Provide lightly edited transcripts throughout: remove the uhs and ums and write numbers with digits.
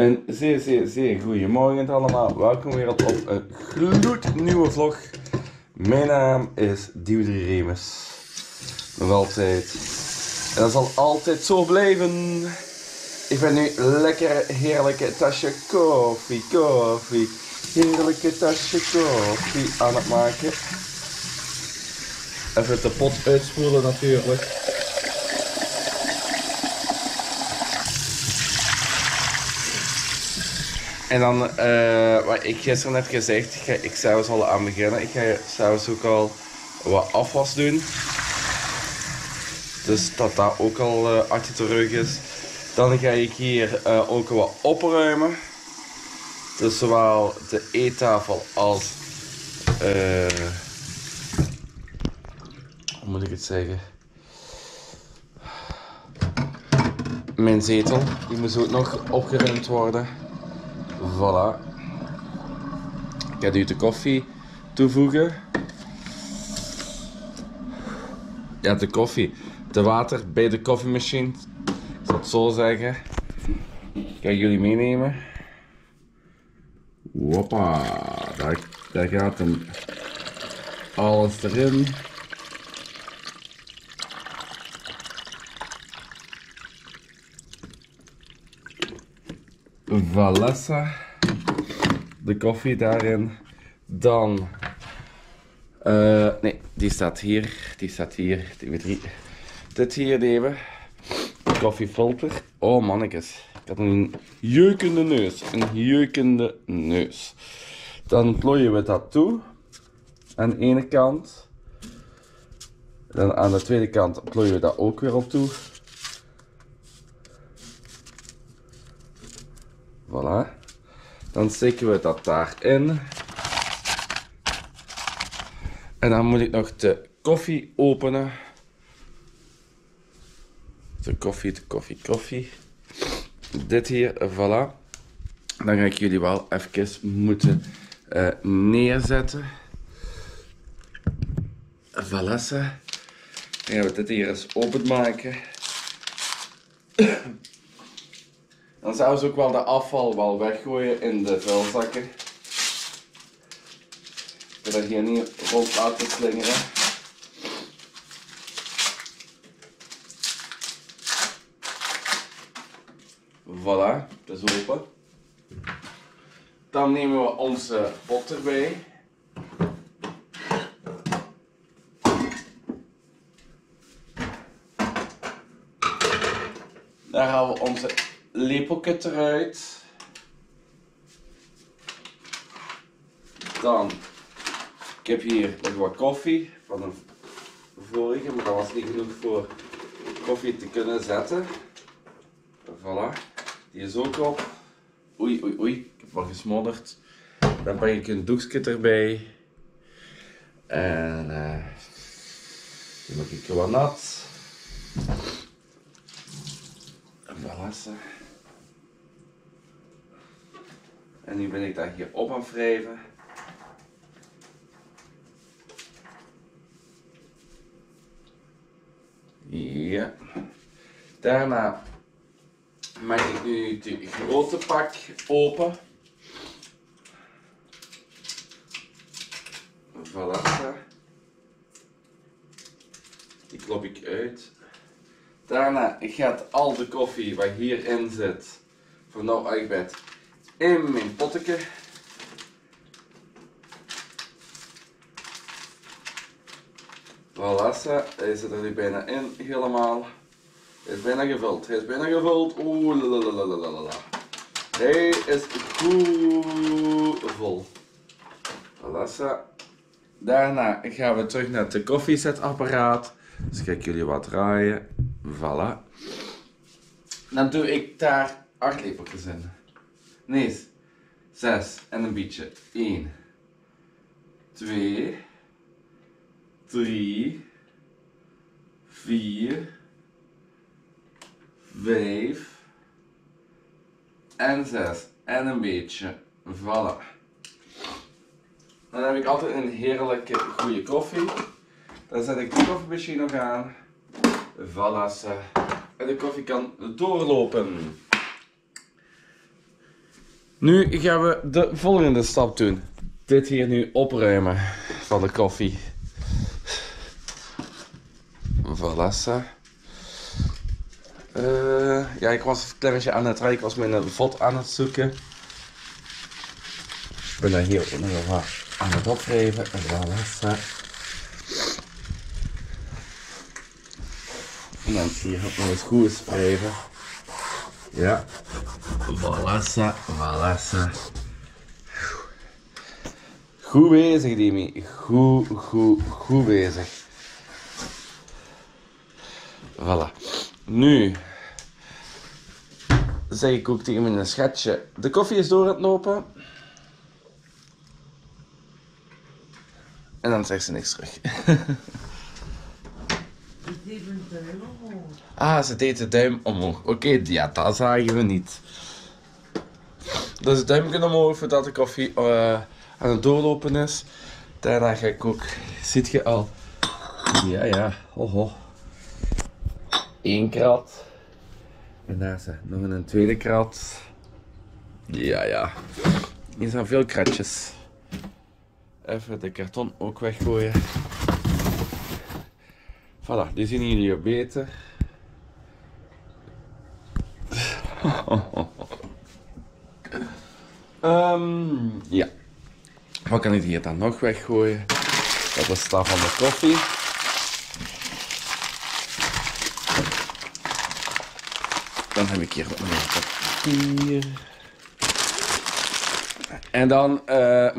Een zeer, zeer, zeer goeiemorgen allemaal. Welkom weer op een gloednieuwe vlog. Mijn naam is Dieter Remes. Nog altijd. En dat zal altijd zo blijven. Ik ben nu lekker heerlijke tasje koffie. Heerlijke tasje koffie aan het maken. Even de pot uitspoelen natuurlijk. En dan, wat ik gisteren heb gezegd, ga ik s'avonds al aan beginnen. Ik ga s'avonds ook al wat afwas doen. Dus dat dat ook al achter de rug is. Dan ga ik hier ook wat opruimen. Dus zowel de eettafel als... hoe moet ik het zeggen? Mijn zetel, die moet ook nog opgeruimd worden. Voilà. Ik ga nu de koffie toevoegen. Ja, de koffie. De water bij de koffiemachine. Ik zal het zo zeggen. Ik ga jullie meenemen. Hoppa. Daar gaat hem. Alles erin. Valessa, de koffie daarin, dan, nee, die staat hier, TV3, dit hier nemen, koffiefilter, oh mannetjes, ik had een jeukende neus, dan plooien we dat toe, aan de ene kant, dan aan de tweede kant plooien we dat ook weer op toe. Voilà. Dan steken we dat daarin. En dan moet ik nog de koffie openen. De koffie. Dit hier, voilà. Dan ga ik jullie wel even moeten neerzetten. Voilà. Dan gaan we dit hier eens openmaken. Dan zouden ze ook wel de afval wel weggooien in de vuilzakken. Ik wil dat hier niet rond laten slingeren. Voilà, het is open. Dan nemen we onze pot erbij. Daar halen we onze lepeltje eruit. Dan, ik heb hier nog wat koffie van een vorige, maar dat was niet genoeg voor koffie te kunnen zetten. Voilà, die is ook op. Oei, ik heb wel gesmodderd. Dan breng ik een doekje erbij. En die maak ik wat nat. Voilà. En nu ben ik dat hier op aan het wrijven. Ja. Daarna maak ik nu de grote pak open. Voilà. Die klop ik uit. Daarna gaat al de koffie wat hierin zit, van nou uit in mijn potteke. Voilà, hij zit er nu bijna in helemaal. Hij is bijna gevuld. Oeh, lalalala. Hij is goed vol. Voilà. Daarna gaan we terug naar het koffiezetapparaat. Dus ga ik jullie wat draaien. Voilà. Dan doe ik daar 8 lepeltjes in. Nee, 6 en een beetje. 1, 2, 3, 4, 5 en 6 en een beetje. Voilà. Dan heb ik altijd een heerlijke goede koffie. Dan zet ik de koffiemachine nog aan. Voilà. En de koffie kan doorlopen. Nu gaan we de volgende stap doen. Dit hier nu opruimen van de koffie. Voilà. Ja, ik was een klein beetje aan het rijden. Ik was mijn vod aan het zoeken. Ik ben daar hier ook nog wat aan het opgeven. Voilà. En dan zie je ook nog eens goed schrijven. Ja. Voilà. Goed bezig, Dimi. Goed bezig. Voilà. Nu zeg ik ook tegen mijn schatje, de koffie is door aan het lopen. En dan zegt ze niks terug. Ze deed een duim omhoog. Ah, ze deed de duim omhoog. Oké, ja, dat zagen we niet. Dus de duim kan omhoog voordat de koffie aan het doorlopen is. Daarna ga ik ook, ziet je al. Ja, hoho. 1 krat. En daar is er nog een tweede krat. Ja. Hier zijn veel kratjes. Even de karton ook weggooien. Voilà, die zien jullie beter. Ja. Wat kan ik hier dan nog weggooien? Dat is daar van de koffie. Dan heb ik hier wat meer papier. En dan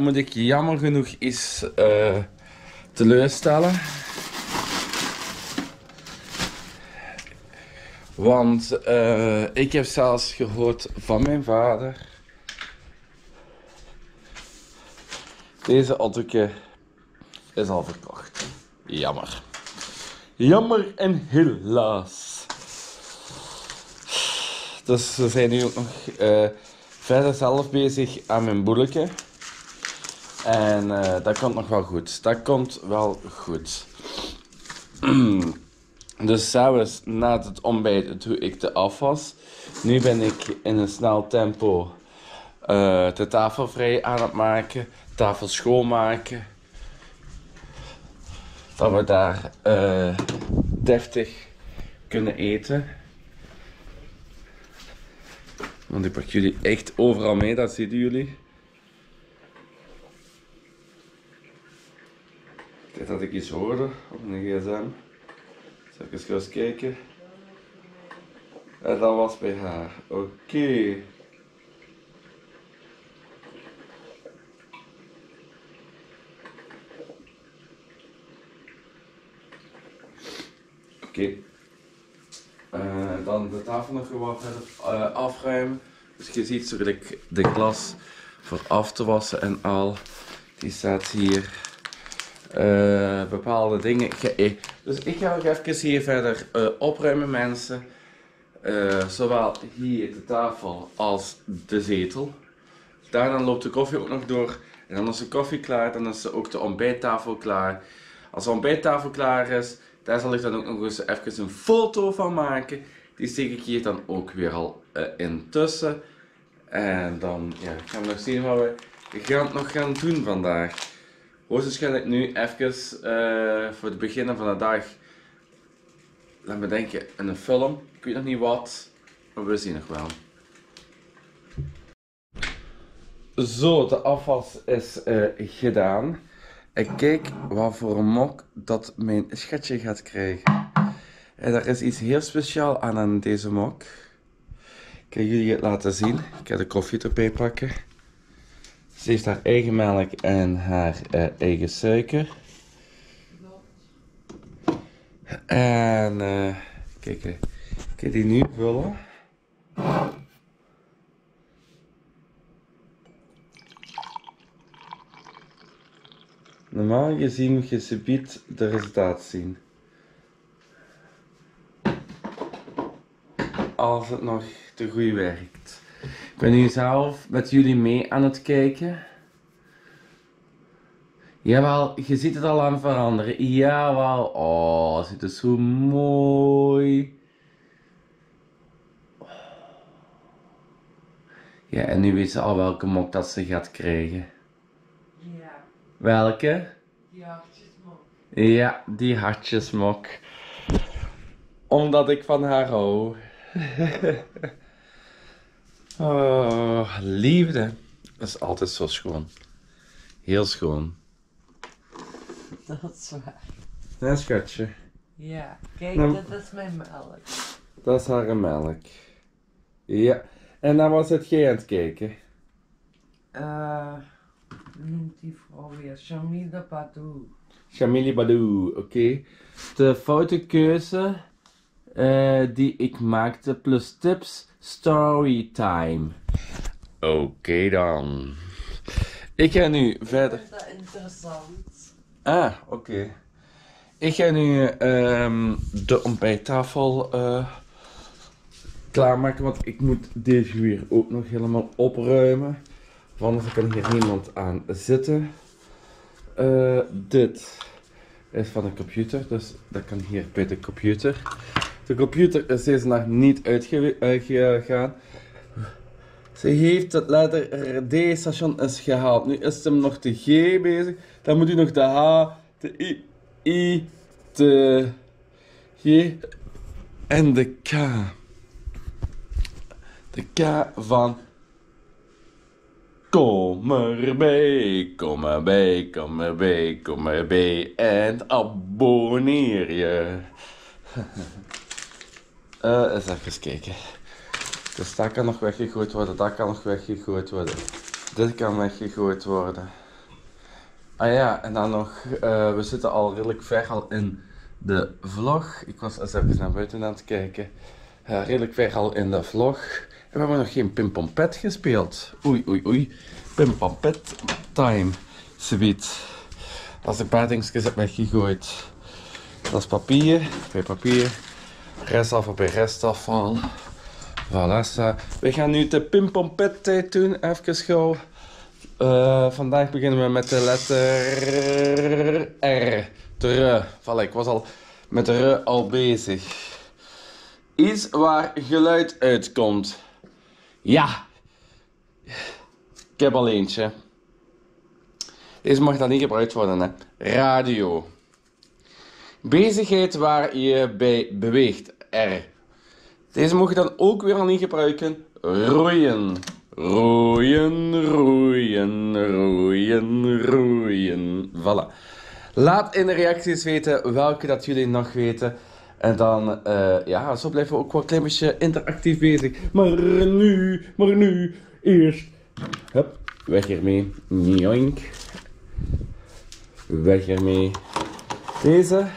moet ik jammer genoeg iets teleurstellen. Want ik heb zelfs gehoord van mijn vader. Deze autootje is al verkocht. Jammer. Jammer en helaas. Dus we zijn nu ook nog verder zelf bezig aan mijn boeletje. En dat komt nog wel goed. Dus s'avonds na het ontbijt doe ik de afwas. Nu ben ik in een snel tempo de tafel vrij aan het maken. Tafel schoonmaken. Dat we daar deftig kunnen eten. Want ik pak jullie echt overal mee, dat zien jullie. Kijk dat ik iets hoorde op mijn gsm. Zal ik eens kijken. En dat was bij haar. Oké. Oké. Dan de tafel nog gewoon afruimen. Dus je ziet zo gelijk de glas voor af te wassen en al. Die staat hier. Bepaalde dingen. Dus ik ga ook even hier verder opruimen, mensen. Zowel hier de tafel als de zetel. Daarna loopt de koffie ook nog door. En dan is de koffie klaar, dan is ook de ontbijttafel klaar. Als de ontbijttafel klaar is, daar zal ik dan ook nog eens even een foto van maken. Die steek ik hier dan ook weer al intussen. En dan ja, gaan we nog zien wat we nog gaan doen vandaag. Hoogstwaarschijnlijk nu even voor het begin van de dag. Laat me denken, een film. Ik weet nog niet wat, maar we zien nog wel. Zo, de afwas is gedaan. En kijk wat voor een mok dat mijn schatje gaat krijgen. En daar is iets heel speciaals aan deze mok. Ik kan jullie het laten zien. Ik ga de koffie erbij pakken. Ze heeft haar eigen melk en haar eigen suiker. En kijk, ik kan die nu vullen. Normaal gezien moet je subiet de resultaat zien. Als het nog te goed werkt. Ik ben nu zelf met jullie mee aan het kijken. Jawel, je ziet het al aan het veranderen. Jawel, oh, het ziet er zo mooi. Ja, en nu weet ze al welke mok dat ze gaat krijgen. Ja. Welke? Die hartjesmok. Ja, die hartjesmok. Omdat ik van haar hou. Oh, liefde. Dat is altijd zo schoon. Heel schoon. Dat is waar. Ja, schatje. Ja, kijk, nou, dat is mijn melk. Dat is haar melk. Ja. En dan was het jij aan het kijken? Noemt die vrouw weer? Shamili Badou. Shamili Badou, oké. Okay. De foute keuze die ik maakte plus tips storytime. Oké okay, dan. Ik ga nu verder. Is dat interessant? Ah, oké. Okay. Ik ga nu de ontbijttafel klaarmaken, want ik moet deze hier ook nog helemaal opruimen. Want anders kan hier niemand aan zitten. Dit is van de computer, dus dat kan hier bij de computer. De computer is deze nacht niet uitgegaan. Ze heeft het letter D-station is gehaald. Nu is hem nog de G bezig. Dan moet hij nog de H, de I, de G en de K. De K van kom erbij, kom erbij, kom erbij, kom erbij en abonneer je. Eens even kijken. Dus dat kan nog weggegooid worden, dat kan nog weggegooid worden. Dit kan weggegooid worden. Ah ja, en dan nog, we zitten al redelijk ver al in de vlog. Ik was eens even naar buiten aan het kijken. Redelijk ver al in de vlog. We hebben nog geen Pimpompet gespeeld. Oei, oei, oei. Pimpompet time. Zoiets. Als de paar dingetjes heb weggegooid. Dat is papier. Twee papier. Restafval bij restafval. Voilà. We gaan nu de Pimpompet tijd doen. Even gauw. Vandaag beginnen we met de letter R. De R. Voilà, ik was al met de R al bezig. Iets waar geluid uitkomt. Ja. Ik heb al eentje. Deze mag dan niet gebruikt worden, hè. Radio. Bezigheid waar je bij beweegt. R. Deze mag je dan ook weer al niet gebruiken. Roeien. Roeien, roeien, roeien, roeien. Voilà. Laat in de reacties weten welke dat jullie nog weten. En dan, ja, zo blijven we ook wel een klein beetje interactief bezig. Maar nu, eerst. Hup, weg ermee. Njoink. Weg ermee. Deze,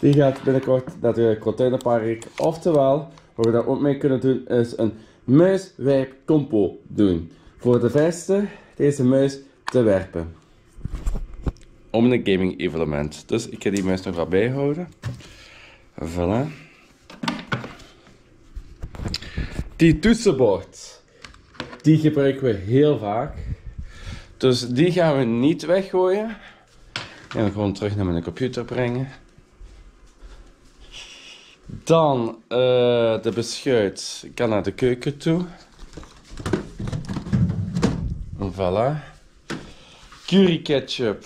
die gaat binnenkort naar de containerpark. Oftewel, wat we daar ook mee kunnen doen, is een muis-wijp-compo doen. Voor de vijfste, deze muis te werpen. Om een gaming evenement. Dus ik ga die muis nog wat bijhouden. Voilà. Die toetsenbord, die gebruiken we heel vaak. Dus die gaan we niet weggooien. En we gewoon terug naar mijn computer brengen. Dan de beschuit. Ik kan naar de keuken toe. Voilà. Curry ketchup.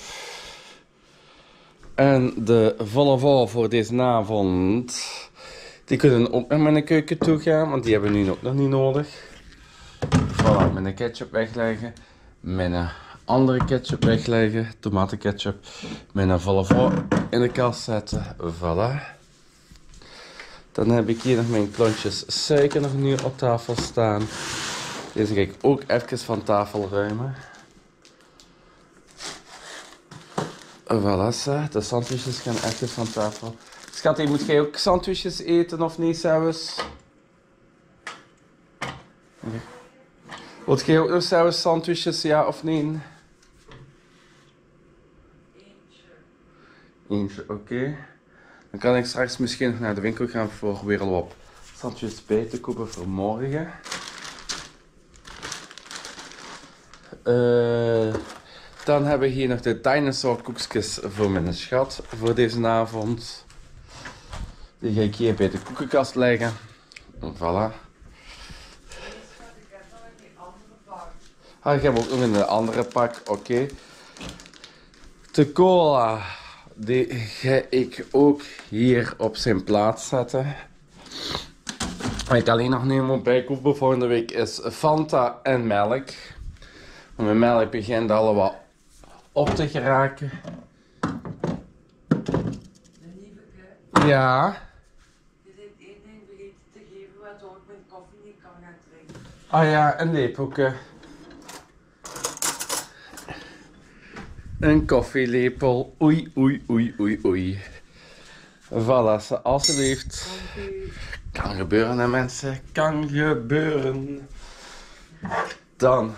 En de volle voor deze avond, die kunnen ook naar mijn keuken toe gaan, want die hebben we nu ook nog niet nodig. Voilà, mijn ketchup wegleggen, mijn andere ketchup wegleggen, tomatenketchup, mijn volle in de kast zetten, voilà. Dan heb ik hier nog mijn klontjes suiker nog nu op tafel staan. Deze ga ik ook even van tafel ruimen. Voilà, de sandwiches gaan even van tafel. Schat, moet jij ook sandwiches eten of niet, zelfs? Nee. Wilt jij ook nog zelfs sandwiches, ja of nee? Eentje, oké. Okay. Dan kan ik straks misschien nog naar de winkel gaan voor weer al op sandwiches bij te kopen voor morgen. Dan hebben we hier nog de dinosaur koekjes voor mijn schat voor deze avond. Die ga ik hier bij de koekenkast leggen. Voilà. Ah, ik heb ook nog een andere pak, oké. De cola, die ga ik ook hier op zijn plaats zetten. Wat ik alleen nog niet moet bijkopen volgende week is Fanta en melk. Want mijn melk begint al wat op te geraken. Ja. Je zit één ding vergeten te geven waardoor ik mijn koffie niet kan gaan drinken. Ah ja, een lepelke. Een koffielepel. Oei, oei, oei, oei, oei. Voilà, alsjeblieft. Kan gebeuren, hè mensen. Kan gebeuren. Dan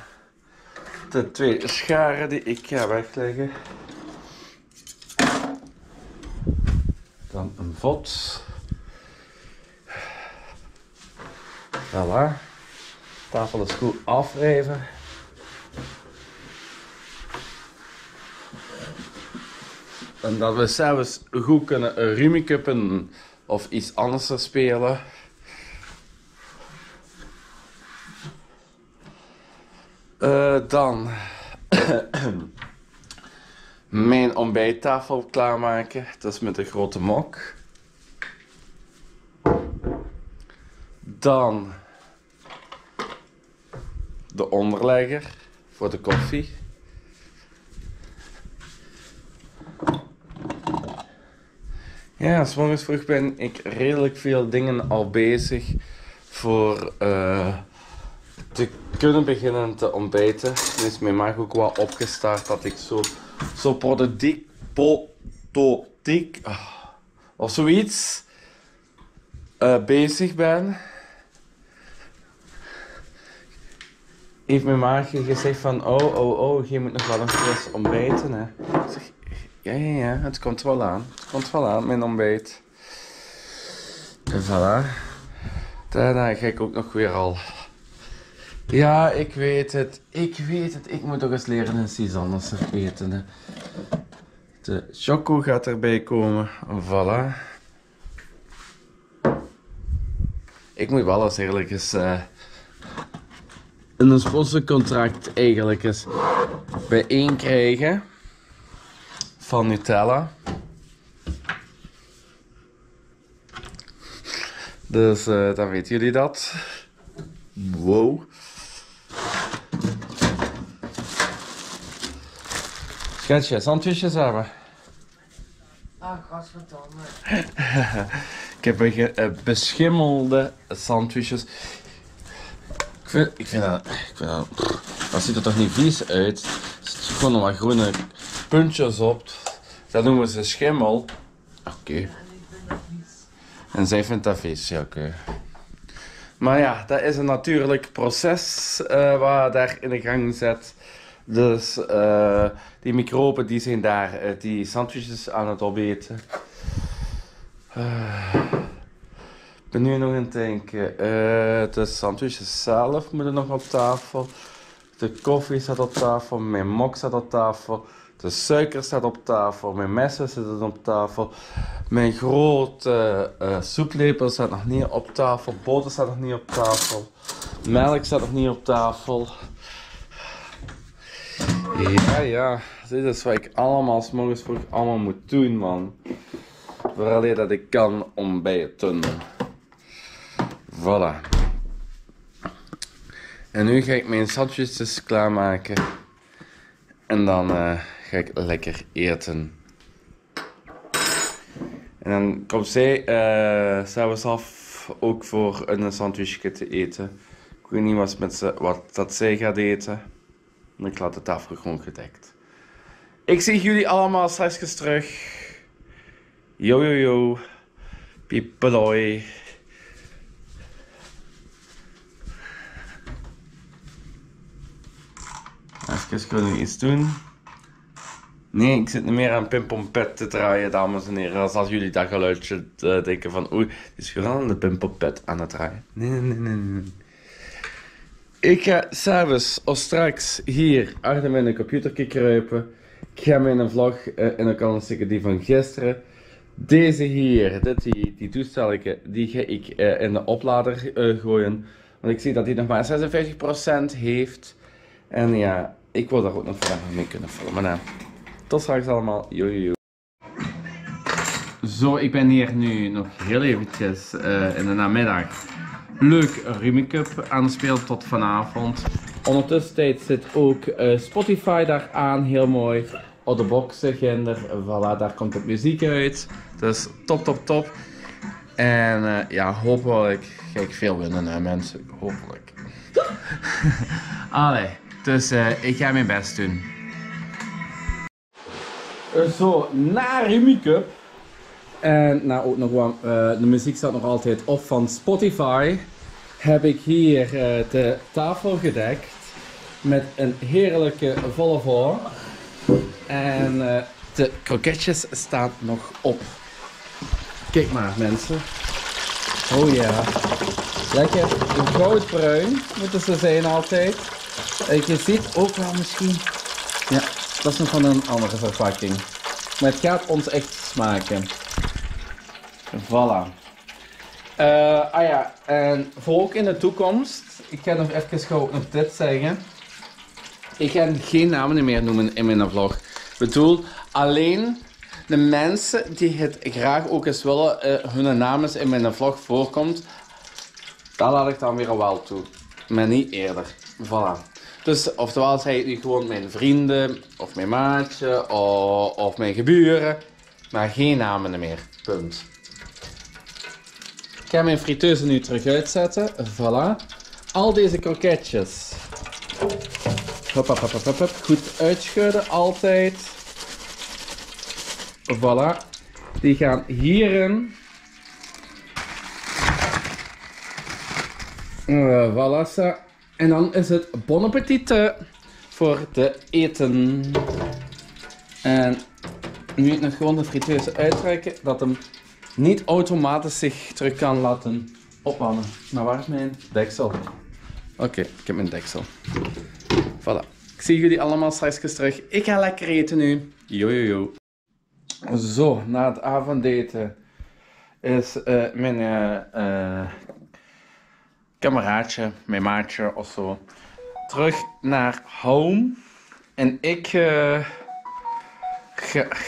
de twee scharen die ik ga wegleggen. Dan een vod. Voilà. Tafel is goed afrijven. En dat we zelfs goed kunnen RummyCuppen of iets anders spelen. Dan mijn ontbijttafel klaarmaken. Dat is met de grote mok. Dan de onderlegger voor de koffie. Ja, 's morgens vroeg ben ik redelijk veel dingen al bezig voor te kunnen beginnen te ontbijten. Nu is mijn maag ook wel opgestart dat ik zo productiek of zoiets bezig ben. Heeft mijn maag gezegd van oh, je moet nog wel een fris ontbijten, hè. Ja, het komt wel aan. Het komt wel aan, mijn ontbijt. En voilà. Daarna ga ik ook nog weer al. Ja, ik weet het. Ik weet het. Ik moet nog eens leren en iets anders eten. Hè. De choco gaat erbij komen. Voilà. Ik moet wel eens eerlijk eens... een sponsorcontract eigenlijk eens bijeen krijgen. Van Nutella. Dus dan weten jullie dat. Wow. Schatje, sandwiches hebben. Ah, godverdomme. Ik heb beschimmelde sandwiches. Ik vind dat... Dat ziet er toch niet vies uit. Het is gewoon nog wat groene... puntjes op, dat noemen ze schimmel. Oké. En zij vindt dat vies, ja, oké. Maar ja, dat is een natuurlijk proces waar daar in de gang zit. Dus die microben die zijn daar die sandwiches aan het opeten. Ik ben nu nog aan het denken. De sandwiches zelf moeten nog op tafel. De koffie staat op tafel, mijn mok staat op tafel. De suiker staat op tafel, mijn messen zitten op tafel, mijn grote soeplepel staat nog niet op tafel, boter staat nog niet op tafel, melk staat nog niet op tafel. Ja, dit is wat ik allemaal 's morgens vroeg allemaal moet doen, man. Vooral dat ik kan ontbijten. Voilà. En nu ga ik mijn sandwiches klaarmaken. En dan... ga ik lekker eten. En dan komt zij s'avonds af ook voor een sandwichje te eten. Ik weet niet wat zij gaat eten. Maar ik laat de tafel gewoon gedekt. Ik zie jullie allemaal straks terug. Yo yo yo. Piepelooi. Even kunnen iets doen. Nee, ik zit niet meer aan Pimpompet te draaien, dames en heren. Als jullie dat geluidje denken van oei, het is gewoon de Pimpompet aan het draaien. Nee. Ik ga s'avonds of straks hier achter mijn computertje kruipen. Ik ga mijn vlog in elkaar steken, die van gisteren. Deze hier, die toestelletje, die ga ik in de oplader gooien. Want ik zie dat die nog maar 56% heeft. En ja, ik wil daar ook nog vandaag mee kunnen filmen. Nou, tot straks allemaal. Jojojo. Zo, ik ben hier nu nog heel eventjes in de namiddag leuk RummyCup aan het spelen tot vanavond. Ondertussen zit ook Spotify daar aan, heel mooi. Op de boxen, ginder, voilà, daar komt het muziek uit. Dus top, top, top. En ja, hopelijk ga ik veel winnen, hè, mensen. Hopelijk. Allee, dus ik ga mijn best doen. Zo, na RummyCup. En nou ook nog wat, de muziek staat nog altijd op van Spotify. Heb ik hier de tafel gedekt met een heerlijke volle voor. En de kroketjes staan nog op. Kijk maar mensen. Oh ja. Lekker goudbruin moeten ze zijn altijd. Je ziet ook wel misschien. Ja, dat is nog van een andere verpakking. Maar het gaat ons echt smaken. Voilà. Ah ja, en voor ook in de toekomst. Ik ga nog even gauw nog dit zeggen. Ik ga geen namen meer noemen in mijn vlog. Ik bedoel, alleen de mensen die het graag ook eens willen, hun namen in mijn vlog voorkomt. Dat laat ik dan weer wel toe. Maar niet eerder. Voilà. Dus oftewel zei het nu gewoon mijn vrienden, of mijn maatje, of mijn geburen. Maar geen namen meer. Punt. Ik ga mijn friteuse nu terug uitzetten. Voilà. Al deze kroketjes. Hop, hop, hop, hop, hop. Goed uitschudden altijd. Voilà. Die gaan hierin. Voilà. En dan is het bon appetit voor de eten. En nu nog gewoon de friteuse uittrekken. Dat hem niet automatisch zich terug kan laten opwarmen. Maar waar is mijn deksel? Oké, ik heb mijn deksel. Voilà. Ik zie jullie allemaal straks terug. Ik ga lekker eten nu. Jojojo. Zo, na het avondeten is mijn kameraadje, mijn maatje of zo, terug naar home. En ik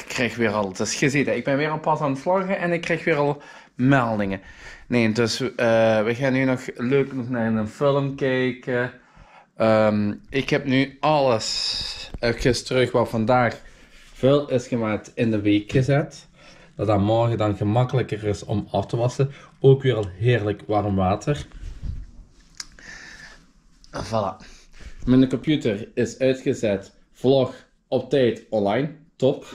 krijg weer al, dus je ziet het, ik ben weer al pas aan het vloggen en ik krijg weer al meldingen. Nee, dus we gaan nu nog leuk naar een film kijken. Ik heb nu alles even terug wat vandaag veel is gemaakt in de week gezet. Dat dan morgen dan gemakkelijker is om af te wassen. Ook weer al heerlijk warm water. Voilà. Mijn computer is uitgezet. Vlog op tijd online. Top.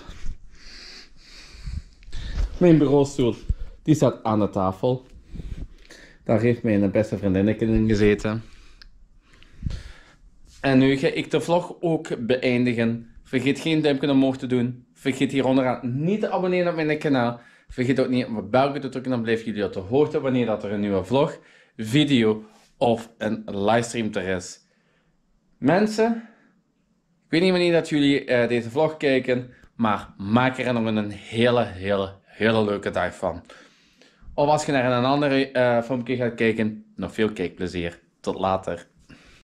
Mijn bureaustoel die staat aan de tafel. Daar heeft mijn beste vriendinnetje in gezeten. En nu ga ik de vlog ook beëindigen. Vergeet geen duimpje omhoog te doen. Vergeet hieronderaan niet te abonneren op mijn kanaal. Vergeet ook niet op mijn belkje te drukken. Dan blijven jullie op de hoogte wanneer dat er een nieuwe vlog, video of een livestream er is. Mensen, ik weet niet wanneer dat jullie deze vlog kijken. Maar maak er nog een hele leuke dag van. Of als je naar een andere filmpje gaat kijken, nog veel kijkplezier. Tot later.